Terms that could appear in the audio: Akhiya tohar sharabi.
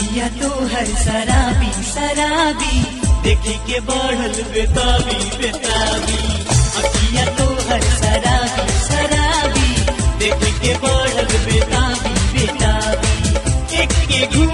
अखिया तोहर शराबी शराबी देखी के बढ़ल बेताबी बेताबी। अखिया तोहर शराबी शराबी देखी के बढ़ल बेताबी बेताबी। एक के